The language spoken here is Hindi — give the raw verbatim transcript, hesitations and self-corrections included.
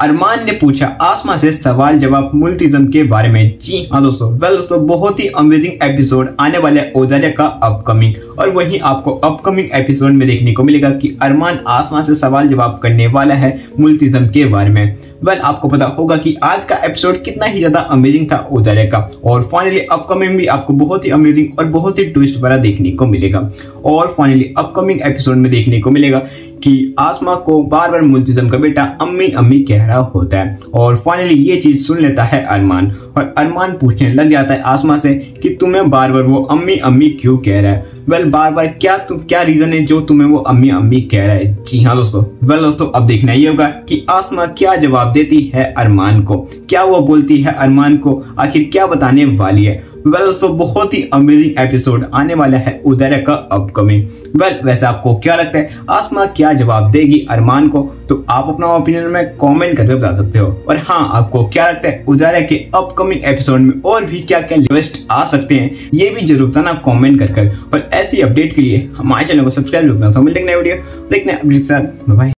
अरमान ने पूछा आसमा से सवाल जवाब मुल्तिज़म के बारे में। जी हाँ दोस्तों, वेल दोस्तों बहुत ही अमेजिंग एपिसोड आने वाला है उदारिया का अपकमिंग, और वहीं आपको अपकमिंग एपिसोड में देखने को मिलेगा कि अरमान आसमा से सवाल जवाब करने वाला है मुल्तिज़म के बारे में। वेल आपको पता होगा कि आज का एपिसोड कितना ही ज्यादा अमेजिंग था उदारिया का, और फाइनली अपकमिंग भी आपको बहुत ही अमेजिंग और बहुत ही ट्विस्ट भरा देखने को मिलेगा। और फाइनली अपकमिंग एपिसोड में देखने को मिलेगा कि आसमा को बार बार मुल्तिज़म का बेटा अम्मी अम्मी कह रहा होता है, और फाइनली ये चीज सुन लेता है अरमान, और अरमान पूछने लग जाता है आसमा से कि तुम्हें बार बार वो अम्मी अम्मी क्यों कह रहा है। वेल बार बार क्या तुम क्या रीजन है जो तुम्हें वो अम्मी अम्मी कह रहा है। जी हाँ दोस्तों, वेल दोस्तों अब देखना ये होगा कि आसमा क्या जवाब देती है अरमान को, क्या वो बोलती है अरमान को, आखिर क्या बताने वाली है। वेल दोस्तों बहुत ही अमेजिंग एपिसोड आने वाला है उदारिया का अपकमिंग। वेल वैसे आपको क्या लगता है आसमा क्या जवाब देगी अरमान को, तो आप अपना ओपिनियन में कमेंट करके बता सकते हो। और हाँ, आपको क्या लगता है उदारिया के अपकमिंग एपिसोड में और भी क्या क्या ट्विस्ट आ सकते हैं, ये भी जरूर बताना कमेंट कर कर। और ऐसी अपडेट के लिए हमारे चैनल को सब्सक्राइब जरूर करना। मिलते हैं नए वीडियो देखने अपडेट के साथ। बाय।